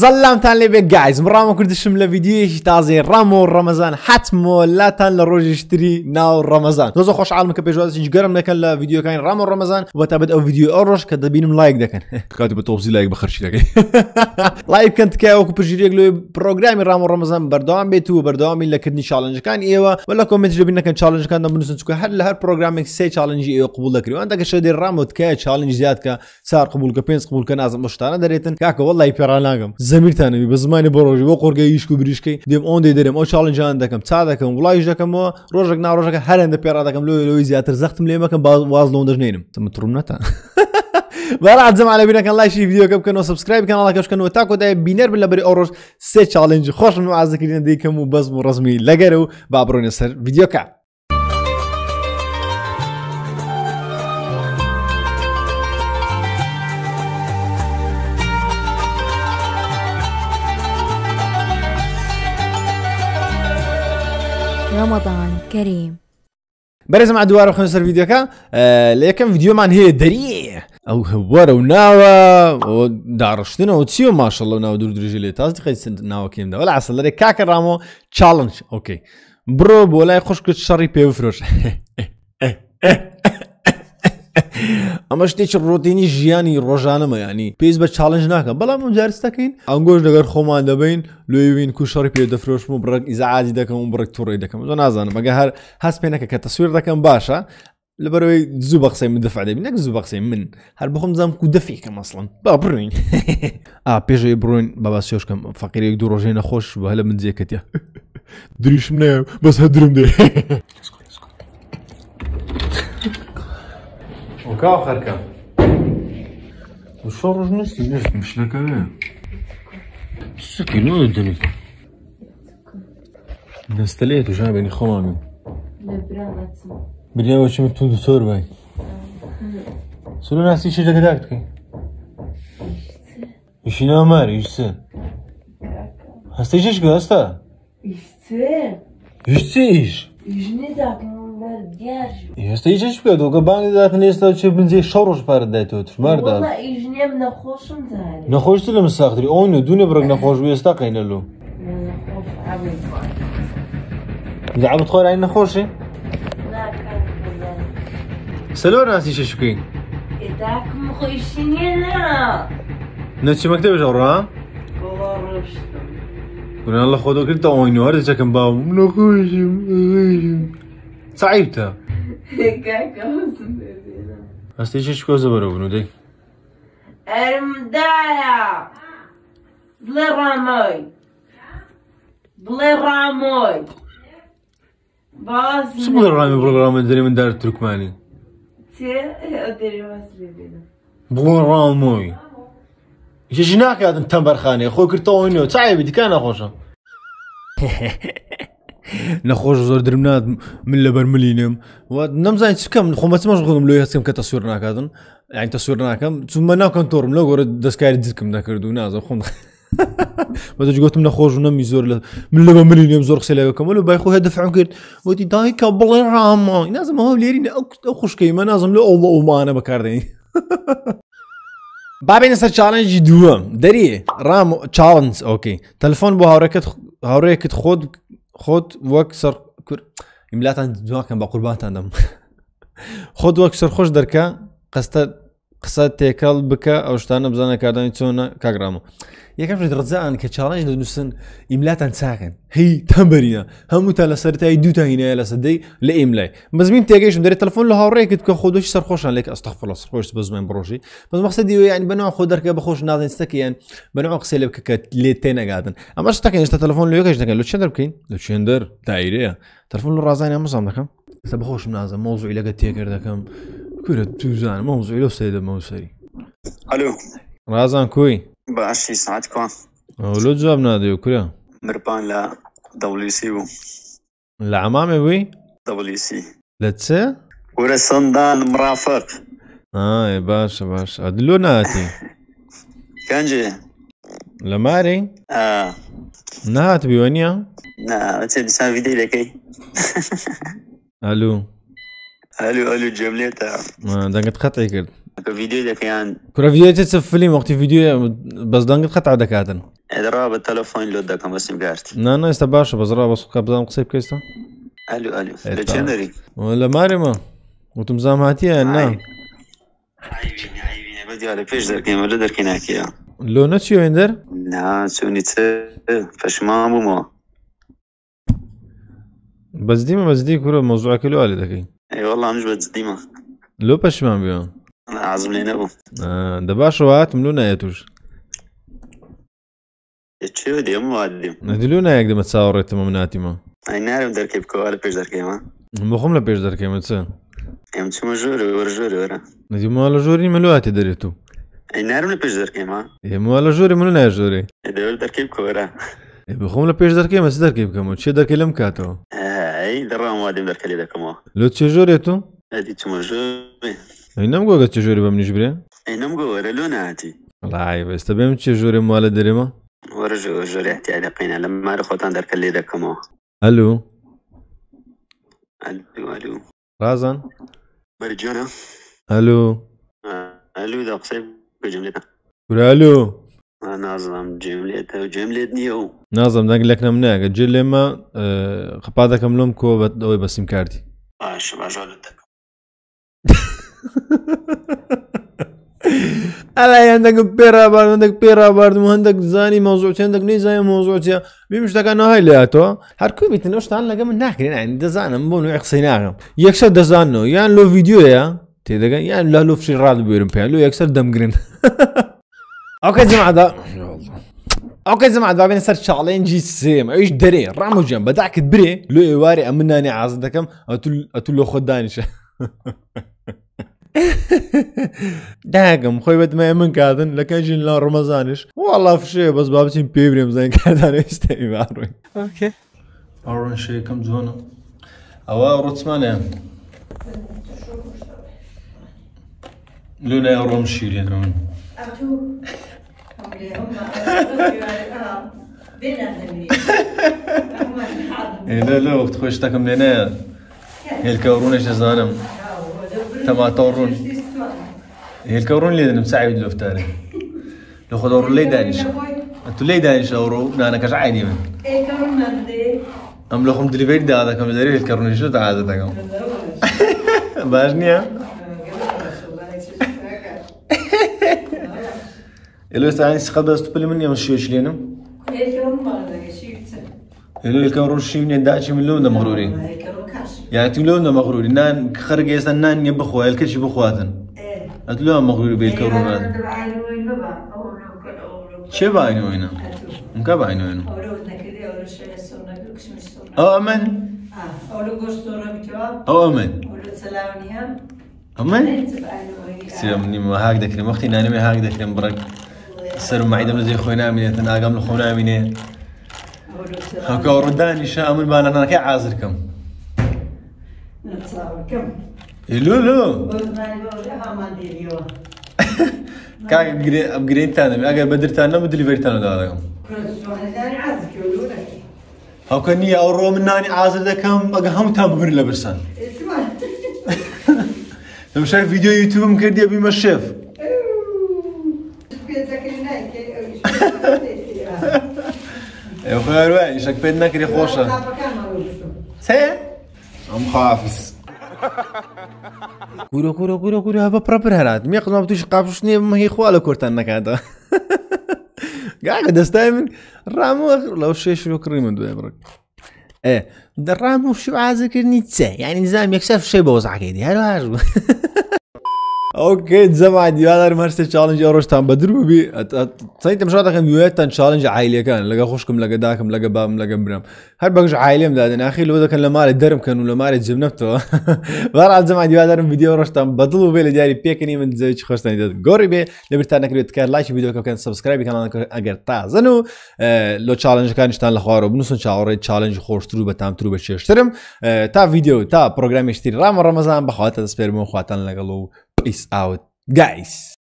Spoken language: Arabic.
سلام تان لي بيك جايز مرة ما كنت شمله فيديو تازي رامو رمضان حتمو لا تان لروج اشتري ناو رمضان لازم خوش عالم كبيجوز إيش جرم لكن الفيديو كان رامو رمضان وبتبدأ فيديو أروش كده بينم لايك ده كان كاتب توبزي لايك بخرشي لكن لايك كنت كاو كبيجريك لو برنامج رامو رمضان بردوام بيتو بردوام إلا كدني تشالنج كان إيوه ولا كومنت جبنا كان تشالنج كان نبنسن تكو هر برنامج سي تشالنج إيوه قبول لكري وأنت كشدي رامو تكاي تشالنج زياد كا صار قبول كبينس قبول كان أزم مشتانا دريتن كاك والله يبيراناكم زمير تانبي بزماني بروجي وقورگه ایشکو بریشکی دیم اون دی درم او چالنج اند دکم تا دکم ولایج دکم و روجک نا روجک هر اند پیرا دکم لوی زیاتر زختم لیمکم باز واز لوندج نینم تم ترم نتا برا عزم على بينا كان لايك فيديو كم كانوا سبسكرايب كانوا لايك كانوا تاكو ده بينر بالله بري اورج سي تشالنج خوش من عزك لينا ديكم وبز رزمي لغرو بابرون سر فيديو كا رمضان كريم. برز مع دوار خلينا نصير فيديو كا لكن فيديو مان هي دري او هوار وناوا دارشتنا وتسيو ما شاء الله ناو دور درجه لي تصدق ناو كيم ده ولا عسل لك كاك رامو تشالنج اوكي برو بولاي خوش كنت شري بيفروش اما شتيش الروتيني جياني روجانما يعني بيز بتشالنج ناكا بلا مجارستكين انغوش دغر خوما دبين لويوين كو شاربي دفروش مبرك اذا عادي دكم مبرك توري دكم زنازان ماغهر هاسبينك كتصوير دكم باشا لبروي زوبق سي من دفع دبينك زوبق سي من هل بخم زام كو دفيكم اصلا بابرين بيجي بروين بابا سيوش كم فقير يقدروا روجينا خوش وهلا من زيكتيا دريش منام بس هدرم دي وكاو خركا وشو رج نسي مش لك السكي نو الدنيا نستليت وجابني خوامي بريا وش متون دكتور باي سولو ناسي شي دكتاكي ايش نامر ايش هستي ايش قاستا ايش ايش ايش هسته هیچش بکرد و که بانی دات نیست و چه بنزی شروش پرد دای تو تشمار داد والله ایجنیم نخوشم داری نخوش تیلم ساختری اونو دونه برگ نخوش بیستا قینه لو نخوش عبد خوار این نخوشی؟ نه کنم سلور ناسی چه شکین؟ اداکم خوشی نه نه چی مکتبش آره؟ گوارشتم گونه الله خدا کرد تا اونو هرده چکم باوم نخوشیم صعيبتها كاكا وزن بيبينا هستي شيش كوزة برو بنودي المدايا بلي راموي باز شو بلي رامي بلي رامي دري من دار التركماني تي ادري واس بيبينا بلي راموي شيش هناك هذا تمبرخاني اخوي كرتو وينو صعيب دي كان اخوشا نخوش زور درمنات من لبرملينم ونمزان تسكم خومات مشغولم لو يسكم كتصوير ناكادن يعني تصوير ناكم ثم ناكم تورم لو غرد دسكار ديكم ناكردو نازم خوم بدا جوتم نخوش ونمي زور من لبرملينم زور خسلاكم ولو بايخو هدفعون كير ودي دايك بلا راما نازم هو ليرين اخوش كيما نازم لو الله ما انا بكاردين بابين صار تشالنج دوام دري رام تشالنج اوكي تلفون بو هوريكت خود وكسر املات دوام كان بقربات عندهم خود وكسر خوش دركا قصد تيكل بك او شتان بزانا كاردان تسونا كاغرامو ياك فريد رزان كتشالنج نسن املات ساكن هي تمبرينا همو تاع لسرتاي دوتا هنا لا صدي لاملاي مزمين تيجيش مدير التليفون لهوريك تاخذوش سر خوش عليك استغفر الله سر خوش بزمن بروجي بس مقصدي يعني بنوع خدرك بخوش نازل استكيان بنوع قسي لك ليتين قاعدن اما شتاكين شتا التليفون لوكاش داك لو تشندر كاين لو تشندر دايريه التليفون الرزان يا مصام داك بخوش منازل موضوع الا كتيكر داك كره توزان موضوع لو سيد موسري الو رزان كوي باش يسعدكم ولو جاب نادي وكره مربان لا دبليو سي و العمامي وي دبليو سي لا تسى ورا صندان مرافق يا باش ادلوناتي كانجي لماري نات بيونيا نا تسى فيديو لكي الو جملتها دنقت قطعي كرد فيديو داك يعني كره فيديو تتسفلي وقت فيديو بس دنقت قطعه داك هذا ادرا بالتليفون لو داكم بس مقارتي نا نا استباش بزرا بس قبضان قصيب كيستا الو الو ليجندري ولا ماريما وتمزام هاتيه نا عيبيني عيبيني بدي على بيش دركي ما دركي ناكي لو نتشيو اندر نا سونيت فاش ما بومو بس ديما بس دي كره موضوعك لو على دكي اي والله مش بس ديما لو باش ما بيو انا عازم لينا بو دابا شوات ملونا ياتوش تشو ديما وادي ندلونا يقدر تصاور تمامناتي ما اي نعرف دركي بكو على بيش دركي ما مخم لا بيش دركي ما تسا ام تشو جوري ورجوري ورا نديما على جوري ملواتي دريتو اي نعرف لا بيش دركي ما يمو على جوري ملونا جوري دول دركي بكو ورا بخوم لا بيش دركي ما صدركي بكم تشي دركي لم كاتو اي درام وادي دركي لكم لو تشو جوريتو ادي تشو جوري اينم گوگه چجوری بم نجبره اينم گوره لوناتي والله عيب استبم چجوری مال دريمه ورجو جوري احتياجي قينا لما رخوتان درك اللي دكمو الو الو الو رازن برجونا الو الو دا قصيب بجملتها الو ناظم جملتها وجملتني هو ناظم داك لكنا مناك جل ما خبادك ملومكو بدوي بسيم كارتي باش باجولتك على عندك بيرابر عندك بيرابر وعندك زاني موضوعتي عندك نيزاني موضوعتي بيمشتك انا هاي لاتو هركو بيتنوش تعال لقى من ناكرين يعني دزانا مبون ويقصيناهم يكسر دزانو يعني لو فيديو يا تيدك يعني لا لو في راد بيرم يعني لو يكسر دمجرين اوكي جماعه ده اوكي زعما دابا بين صار تشالنج سيم ايش دري رامو جنب داك بري لو يواري امناني عازدكم اتلو خدانيش داكم خويا بد ما يمن كادن لكن جي لا رمضانش والله في شيء بس بابتين بيبريم زين كادن استي بارك اوكي اورن شي كم زونه او رتمانه لولا اورم شي درون اتو لا لا وقت خوش تاكم لنا الكورونه جزانم تما طورون هي الكورون اللي نمسعي لو فتاري لو خضر لي دانش انتو لي دانش اورو انا كاش عادي من اي كورون عندي ام لو خم دليفيت دا هذاك مداري الكورون شو تعاد هذاك باجنيا الو ثاني سقد استقبل مني مشيش لينا اي كورون مالك شي الو الكورون شي من داكشي من لون مغرورين يعني تقولون مغروري نان خرج يسن نان يبخوا الكل شي بخواتن ايه تقولون مغروري بالكورونا شي باينو هنا مكا باينو هنا او امن اولو غوستورا بتوا او امن اولو سلاونيا امن سلامني ما هكذا كلمه اختي ناني ما هكذا كلمه برك صار معيده من زي خوينا من تناقم لخونا من هكا ورداني شاء من بالنا انا كي عازركم نتصور كم الو لو كان ابجريد تانا اگر بدر تانا بدليفري تانا داكم هاو كاني اورو مناني عازل داكم اقهم تابر لبرسان لو شايف فيديو يوتيوب مكردي ابي ما شاف يا خويا روان شاك بينك ري خوشه سي ام حافظ كورو كورو كورو كورو هبا برابر هرات ميق ما بتوش قابشني ما هي خواله كورتنك هذا قاعد استايمن رامو لو شي شنو كريم دوبرك ايه درامو شو عازكرني تسه يعني نظام يكشف شي بوزعك دي هلا اوكي جماعه ديالار مرسي تشالنج اورشتان بدرو بي صيت مشاتكم يويت تشالنج عائليه كان لقى خوشكم لقى داكم لقى بام لقى برام هر بقج عائليه مدادن اخي لو كان لمال الدرم كان ولا مال جبنته برا جماعه ديالار فيديو اورشتان بدلو بي لداري بيكني من زيج خوشتان ديال غوري بي لبرتانك لو تكار لايك فيديو كان سبسكرايب كانالك اگر تازنو لو تشالنج كانشتان لخوارو بنوسن تشاوري تشالنج خوشترو بتام ترو بششترم تا فيديو تا برنامج تي رمضان بخوات تسبر مو خواتن لقلو Peace out, guys.